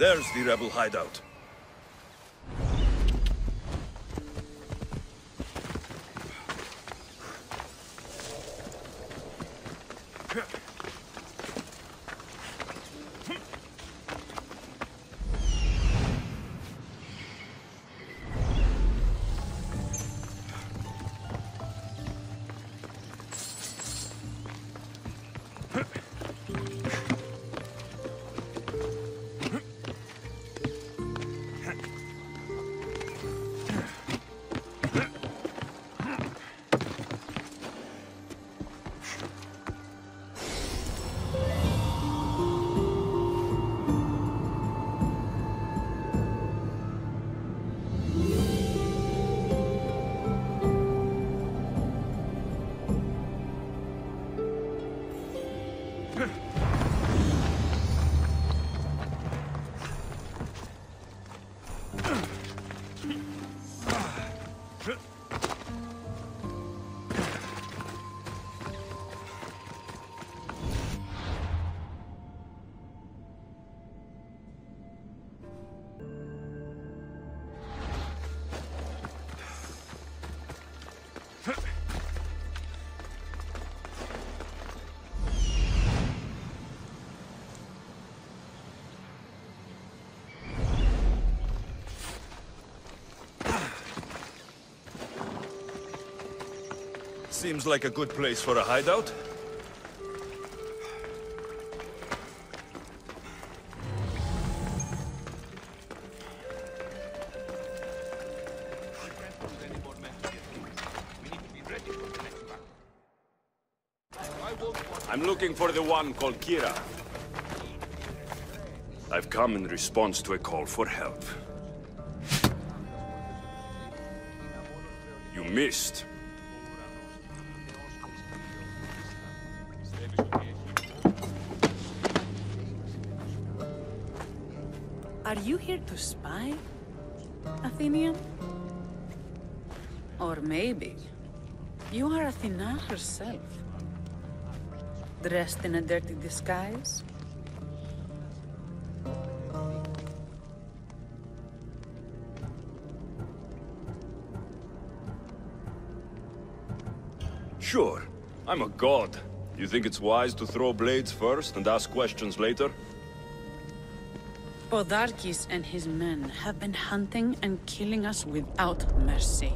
There's the rebel hideout. Seems like a good place for a hideout. I'm looking for the one called Kyra. I've come in response to a call for help. You missed. Are you here to spy, Athenian? Or maybe you are Athena herself, dressed in a dirty disguise? Sure, I'm a god. You think it's wise to throw blades first and ask questions later? Podarkis and his men have been hunting and killing us without mercy.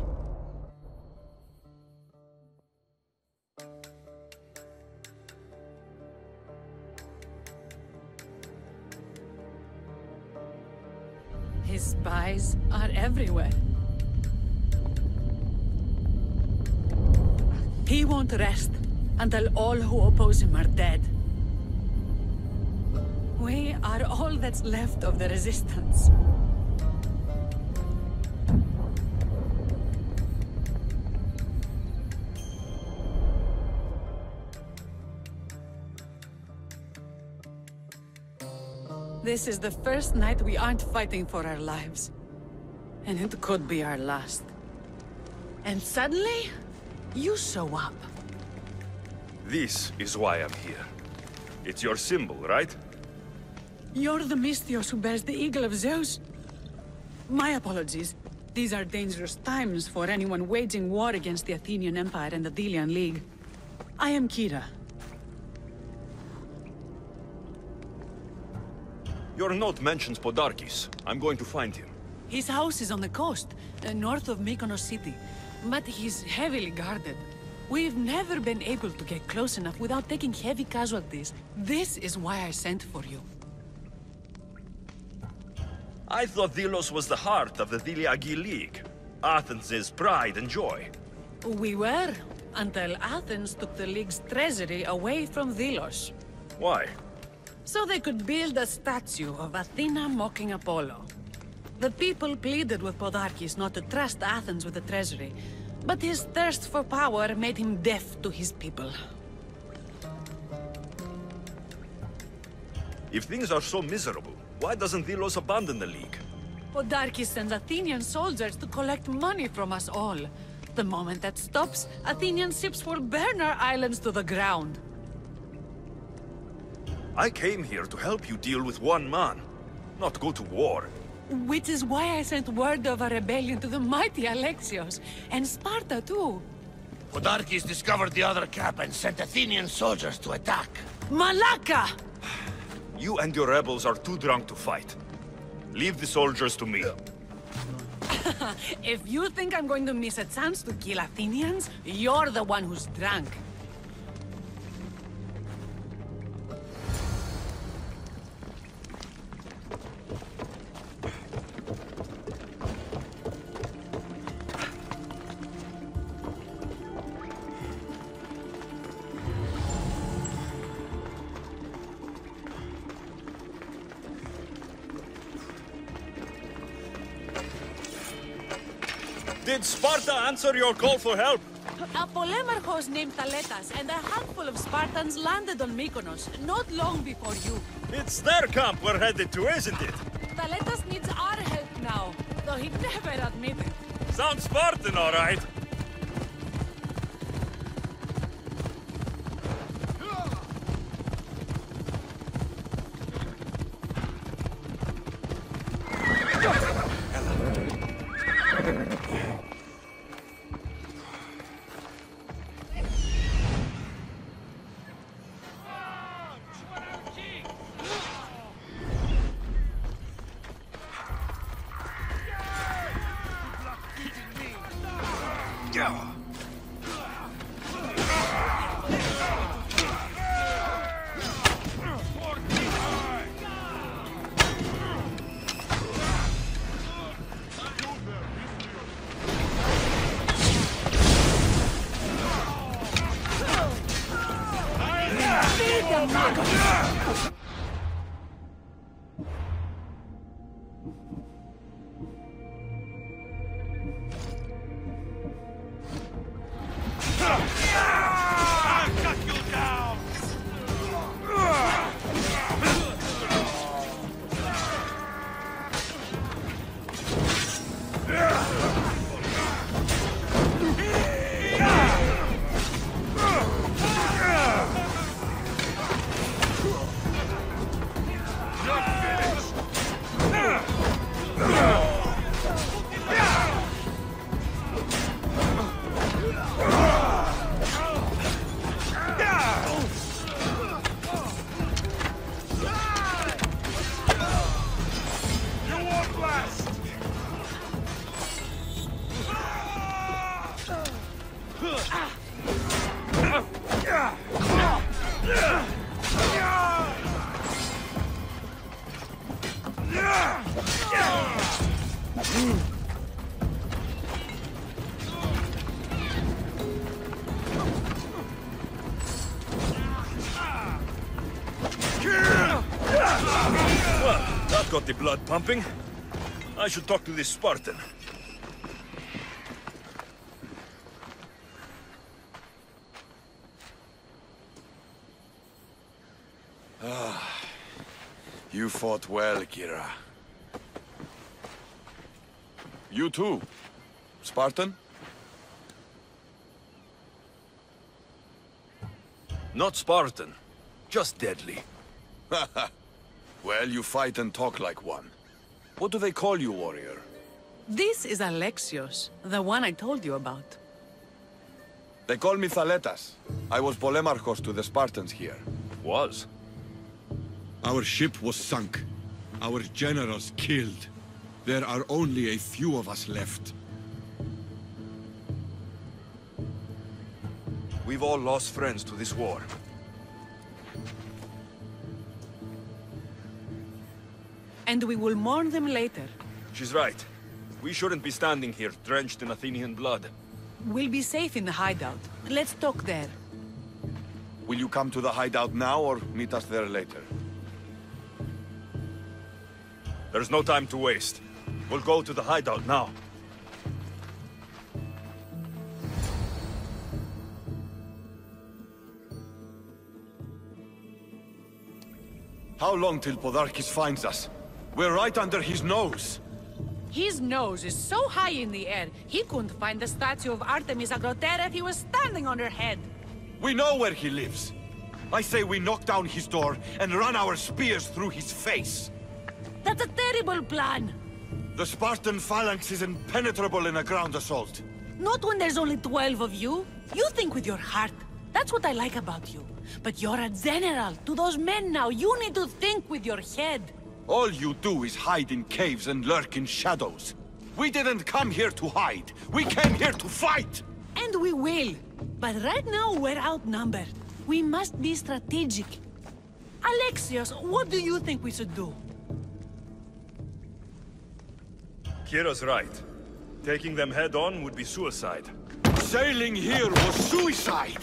His spies are everywhere. He won't rest until all who oppose him are dead. We are all that's left of the resistance. This is the first night we aren't fighting for our lives. And it could be our last. And suddenly, you show up. This is why I'm here. It's your symbol, right? You're the Mistios who bears the Eagle of Zeus? My apologies. These are dangerous times for anyone waging war against the Athenian Empire and the Delian League. I am Kyra. Your note mentions Podarkis. I'm going to find him. His house is on the coast, north of Mykonos city. But he's heavily guarded. We've never been able to get close enough without taking heavy casualties. This is why I sent for you. I thought Delos was the heart of the Delian League. Athens' pride and joy. We were, until Athens took the League's treasury away from Delos. Why? So they could build a statue of Athena mocking Apollo. The people pleaded with Podarkis not to trust Athens with the treasury, but his thirst for power made him deaf to his people. If things are so miserable, why doesn't Delos abandon the League? Podarkis sends Athenian soldiers to collect money from us all. The moment that stops, Athenian ships will burn our islands to the ground. I came here to help you deal with one man. not go to war. Which is why I sent word of a rebellion to the mighty Alexios, and Sparta too. Podarkis discovered the other cap and sent Athenian soldiers to attack. Malaka! You and your rebels are too drunk to fight. Leave the soldiers to me. If you think I'm going to miss a chance to kill Athenians, you're the one who's drunk. Did Sparta answer your call for help? A Polemarchos named Taletas and a handful of Spartans landed on Mykonos, not long before you. It's their camp we're headed to, isn't it? Taletas needs our help now, though he never admitted. Sounds Spartan, all right. Got the blood pumping. I should talk to this Spartan. Ah, you fought well, Kyra. You too, Spartan? Not Spartan, just deadly. Haha. Well, you fight and talk like one. What do they call you, warrior? This is Alexios, the one I told you about. They call me Thaletas. I was Polemarchos to the Spartans here. Was? Our ship was sunk. Our generals killed. There are only a few of us left. We've all lost friends to this war. And we will mourn them later. She's right. We shouldn't be standing here, drenched in Athenian blood. We'll be safe in the hideout. Let's talk there. Will you come to the hideout now, or meet us there later? There's no time to waste. We'll go to the hideout now. How long till Podarkis finds us? We're right under his nose! His nose is so high in the air, he couldn't find the statue of Artemis Agrotera if he was standing on her head! We know where he lives! I say we knock down his door and run our spears through his face! That's a terrible plan! The Spartan phalanx is impenetrable in a ground assault. Not when there's only 12 of you. You think with your heart. That's what I like about you. But you're a general to those men now. You need to think with your head. All you do is hide in caves and lurk in shadows. We didn't come here to hide. We came here to fight! And we will. But right now we're outnumbered. We must be strategic. Alexios, what do you think we should do? Kira's right. Taking them head-on would be suicide. Sailing here was suicide!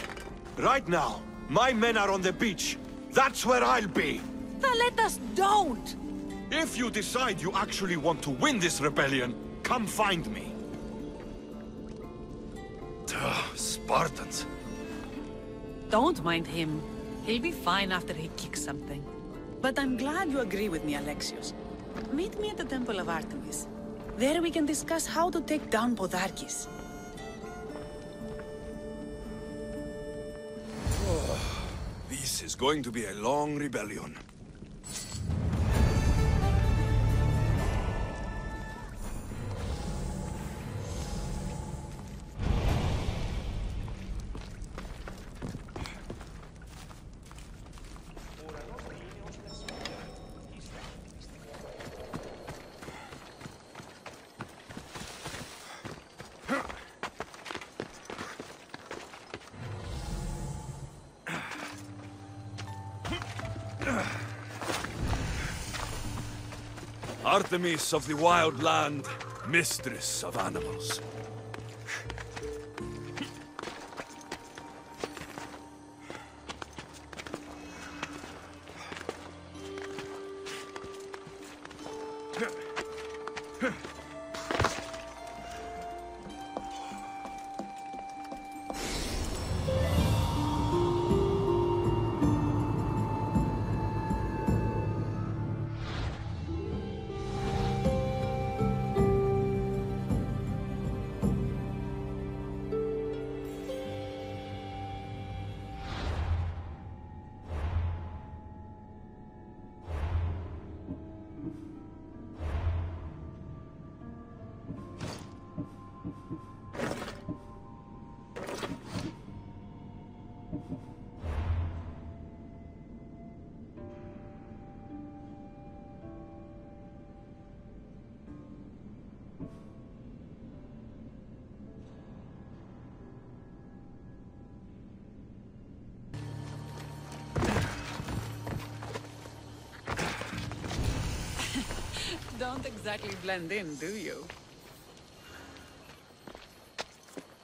Right now, my men are on the beach. That's where I'll be. Taletas, don't! If you decide you actually want to win this rebellion, come find me. Spartans. Don't mind him. He'll be fine after he kicks something. But I'm glad you agree with me, Alexios. Meet me at the Temple of Artemis. There we can discuss how to take down Podarkis. This is going to be a long rebellion. Artemis of the wild land, mistress of animals. Don't exactly blend in, do you?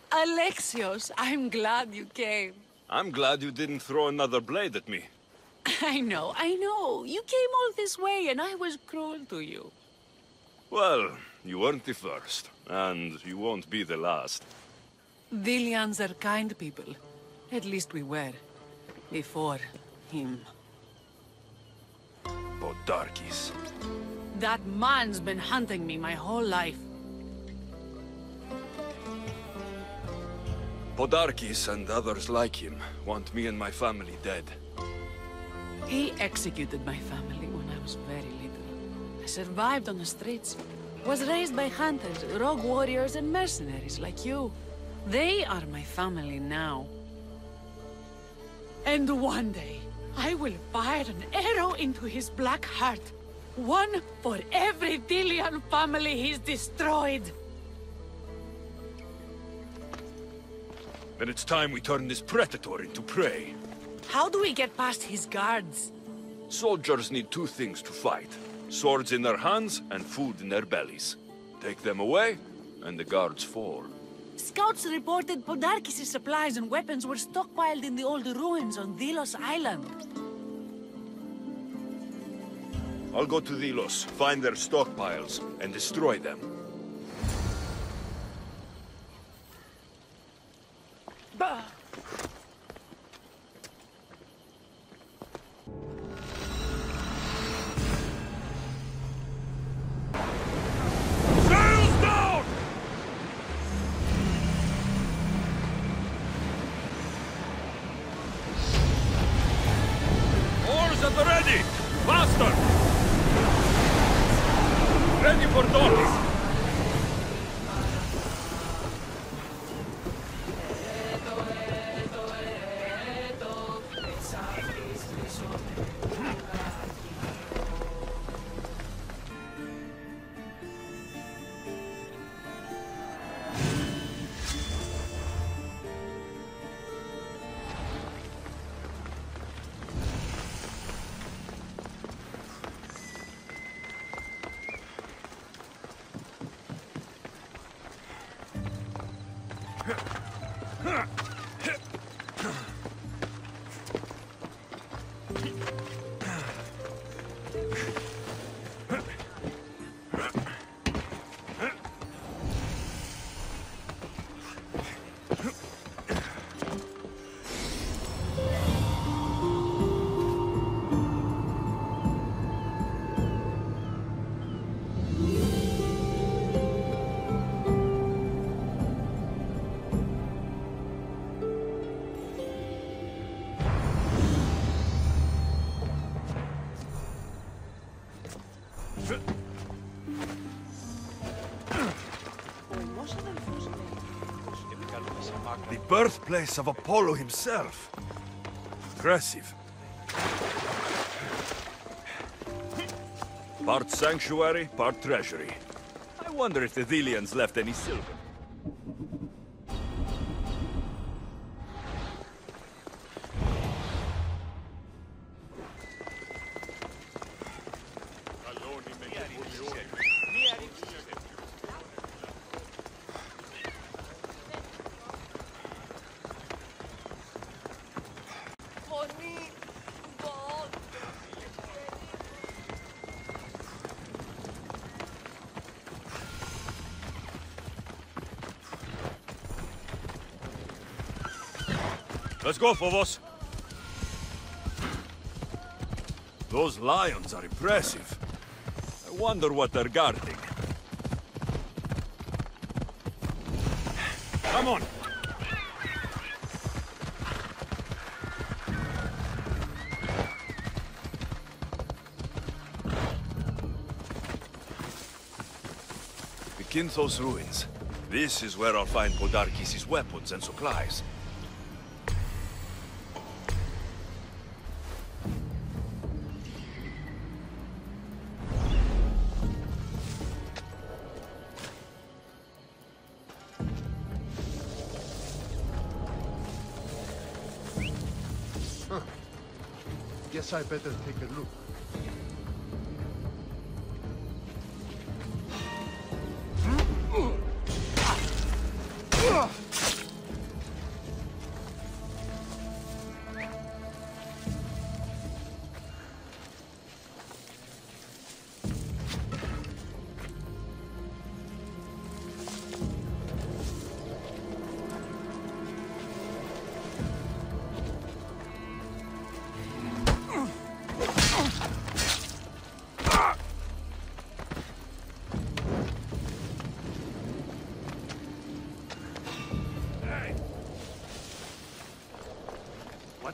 Alexios, I'm glad you came. I'm glad you didn't throw another blade at me. I know. You came all this way and I was cruel to you. Well, you weren't the first, and you won't be the last. Delians are kind people. At least we were. Before him. Podarkis. That man's been hunting me my whole life. Podarkis and others like him want me and my family dead. He executed my family when I was very little. I survived on the streets. Was raised by hunters, rogue warriors and mercenaries like you. They are my family now. And one day, I will fire an arrow into his black heart. One for every Delian family he's destroyed! Then it's time we turn this predator into prey. How do we get past his guards? Soldiers need two things to fight. Swords in their hands and food in their bellies. Take them away, and the guards fall. Scouts reported Podarkis' supplies and weapons were stockpiled in the old ruins on Delos Island. I'll go to Nilos, find their stockpiles, and destroy them. Bah! Sails down! Oars at the ready! Faster! ready for Doris. The birthplace of Apollo himself. Impressive. Part sanctuary, part treasury. I wonder if the Delians left any silver. Let's go, Fovos. Those lions are impressive. I wonder what they're guarding. Come on. The Kynthos ruins. This is where I'll find Podarkis' weapons and supplies. I better take a look.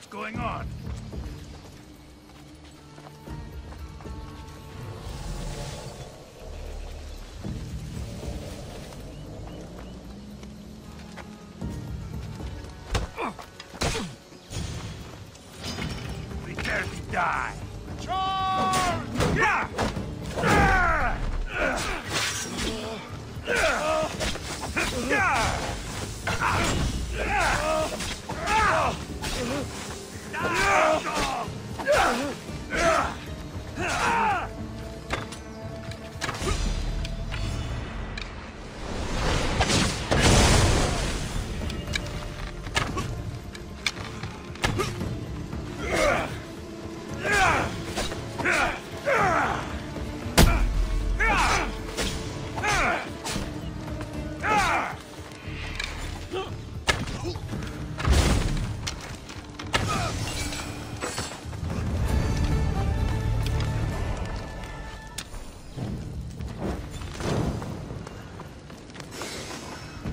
Going on? We dare to die. Charge! Yeah!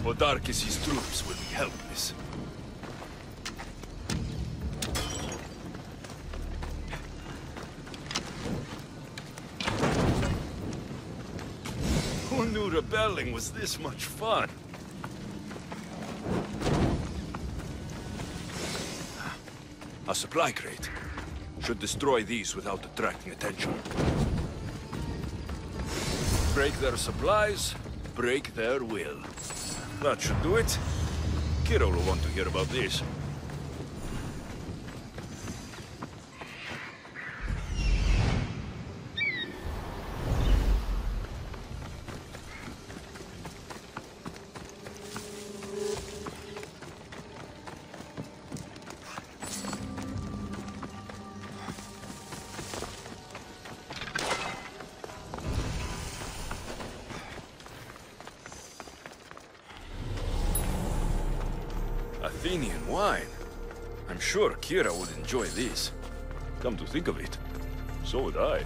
Podarkis' troops will be helpless. knew rebelling was this much fun. A supply crate. Should destroy these without attracting attention. Break their supplies, break their will. That should do it. Kere will want to hear about this. Athenian wine. I'm sure Kyra would enjoy this. Come to think of it, so would I.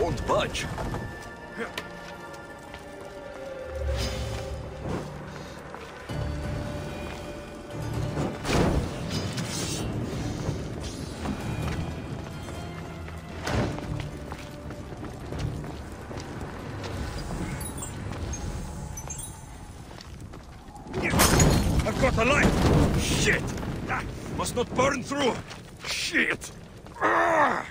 Won't budge. I've got a light! Shit! Ah, must not burn through! Shit! Ah!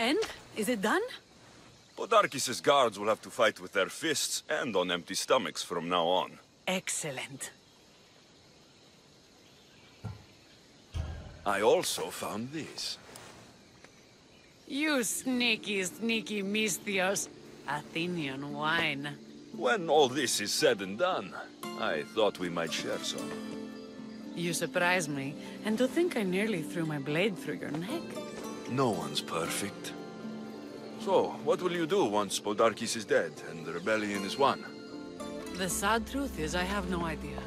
And? Is it done? Podarkis' guards will have to fight with their fists and on empty stomachs from now on. Excellent. I also found this. You sneaky, sneaky Mistios. Athenian wine. When all this is said and done, I thought we might share some. You surprised me, and to think I nearly threw my blade through your neck. No one's perfect. So, what will you do once Podarkis is dead and the rebellion is won? The sad truth is I have no idea.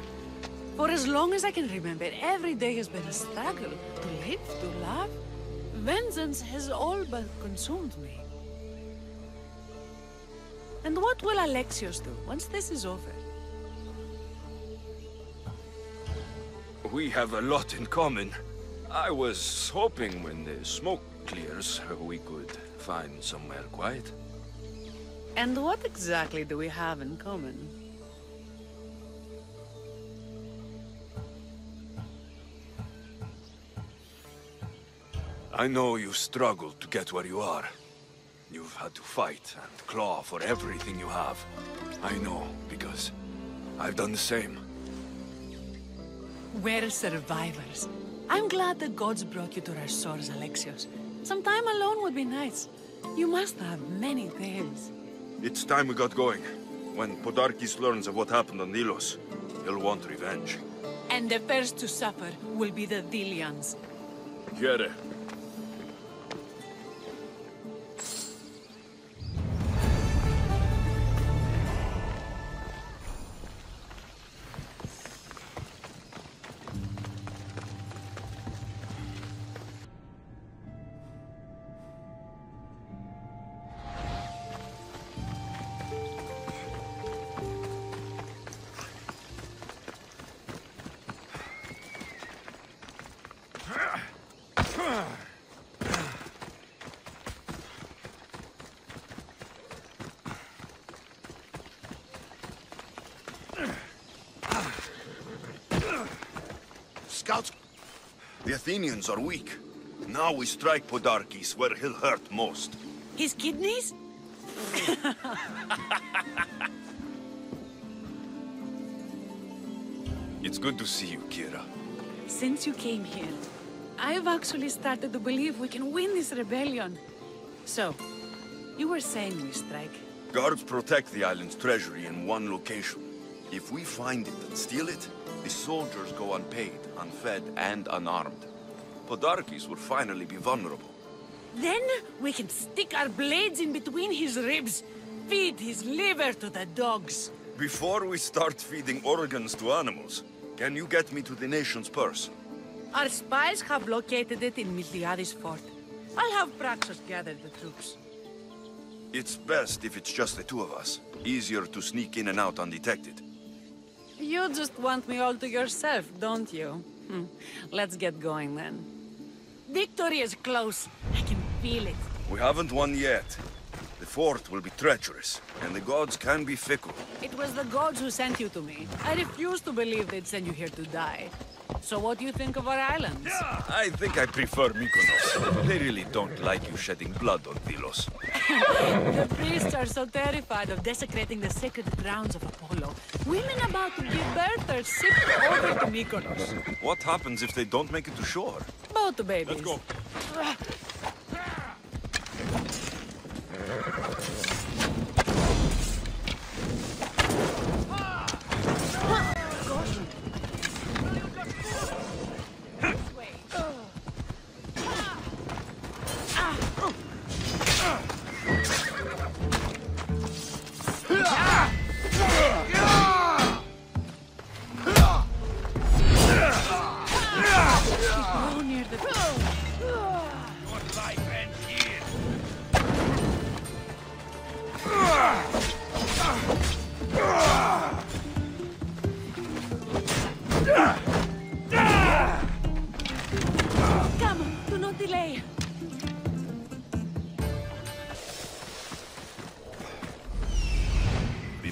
For as long as I can remember, every day has been a struggle to live, to love. Vengeance has all but consumed me. And what will Alexios do once this is over? We have a lot in common. I was hoping when the smoke clears, we could find somewhere quiet. And what exactly do we have in common? I know you've struggled to get where you are. You've had to fight and claw for everything you have. I know, because I've done the same. We're survivors. I'm glad the gods brought you to our shores, Alexios. Some time alone would be nice. You must have many tales. It's time we got going. When Podarkis learns of what happened on Nilos, he'll want revenge. And the first to suffer will be the Delians. Kere. Scouts! The Athenians are weak. Now we strike Podarkis, where he'll hurt most. His kidneys? It's good to see you, Kyra. Since you came here, I've actually started to believe we can win this rebellion. So, you were saying we strike? Guards protect the island's treasury in one location. If we find it and steal it, the soldiers go unpaid, unfed, and unarmed. Podarkis will finally be vulnerable. Then we can stick our blades in between his ribs, feed his liver to the dogs. Before we start feeding organs to animals, can you get me to the nation's purse? Our spies have located it in Miliadis fort. I'll have Praxos gather the troops. It's best if it's just the two of us. Easier to sneak in and out undetected. You just want me all to yourself, don't you? Let's get going, then. Victory is close. I can feel it. We haven't won yet. The fort will be treacherous, and the gods can be fickle. It was the gods who sent you to me. I refuse to believe they'd send you here to die. So what do you think of our islands? Yeah, I think I prefer Mykonos. They really don't like you shedding blood on Delos. The priests are so terrified of desecrating the sacred grounds of Apollo. Women about to give birth are shipped over to Mykonos. What happens if they don't make it to shore? Both babies. Let's go.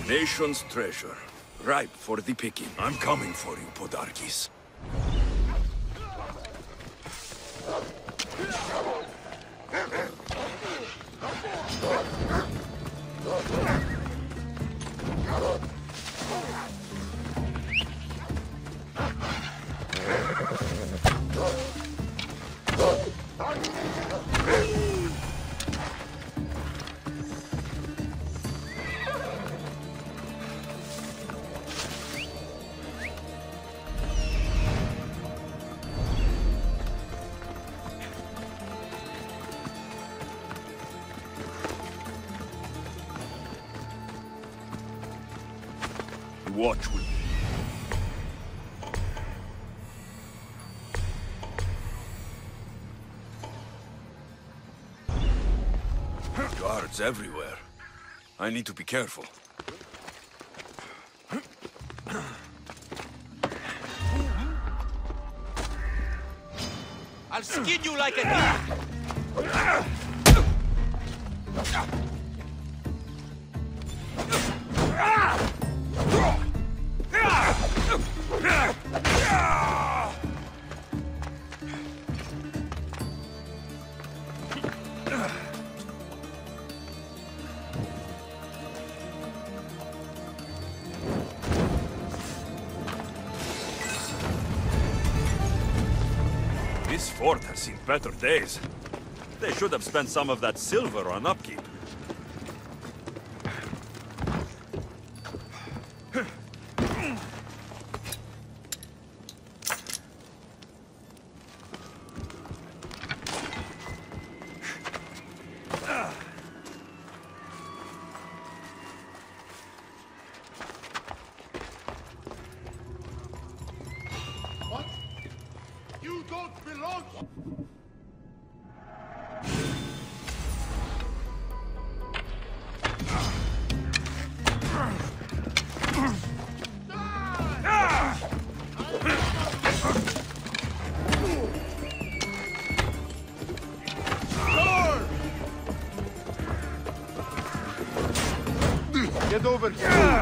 Nation's treasure, ripe for the picking. I'm coming for you, Podarkis. Watch with me. Guards everywhere. I need to be careful. I'll skin you like a dog. This fort has seen better days. They should have spent some of that silver on upkeep. Get over here! Yeah.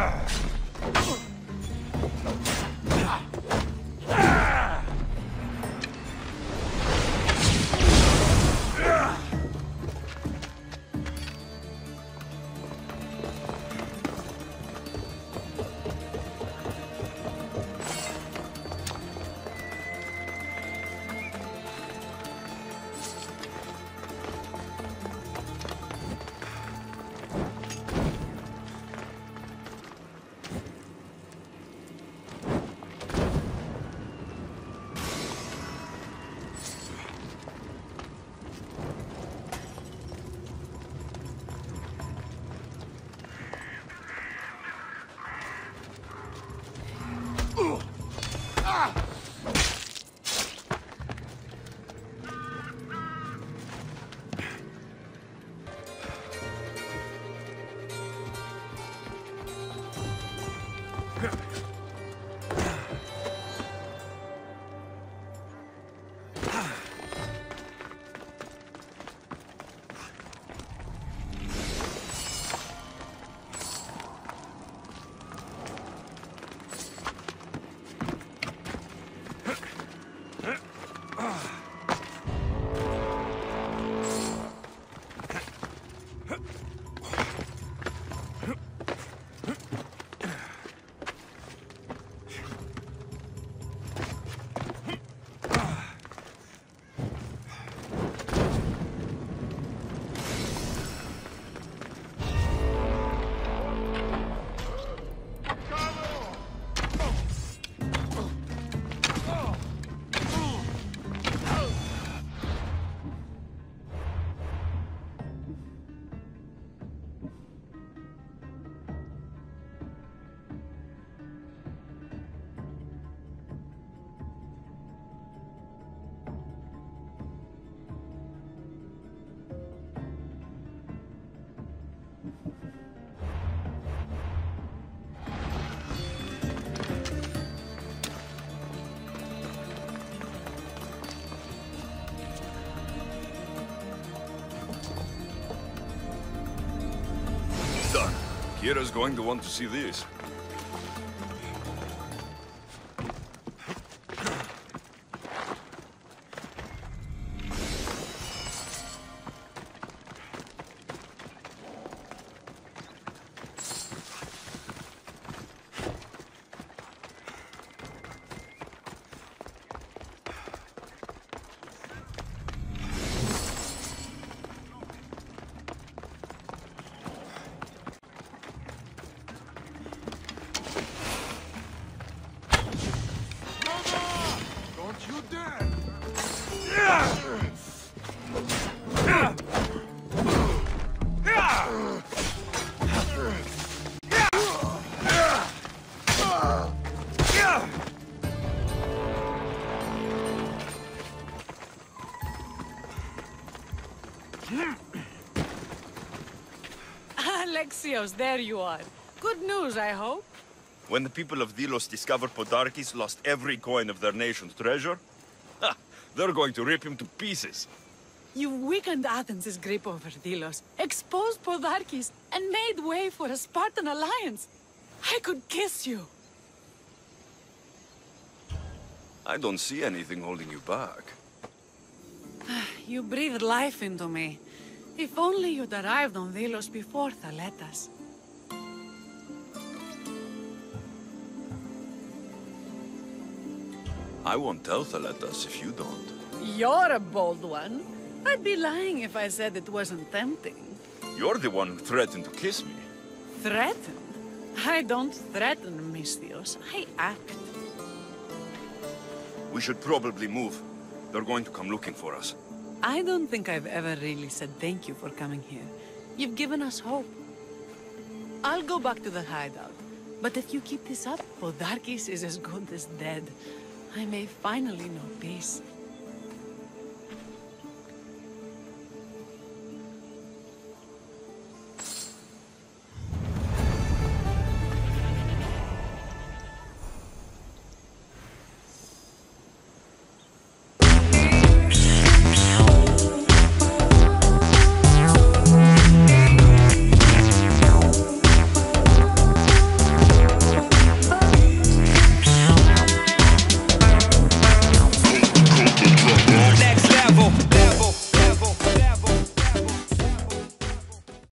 Kira's going to want to see this. Mistios, there you are. Good news, I hope. When the people of Delos discovered Podarkis lost every coin of their nation's treasure, ha, they're going to rip him to pieces. You've weakened Athens' grip over Delos, exposed Podarkis, and made way for a Spartan alliance. I could kiss you. I don't see anything holding you back. You breathed life into me. If only you'd arrived on Delos before Taletas. I won't tell Taletas if you don't. You're a bold one. I'd be lying if I said it wasn't tempting. You're the one who threatened to kiss me. Threatened? I don't threaten, Mistios. I act. We should probably move. They're going to come looking for us. I don't think I've ever really said thank you for coming here. You've given us hope. I'll go back to the hideout. But if you keep this up, Podarkis is as good as dead. I may finally know peace.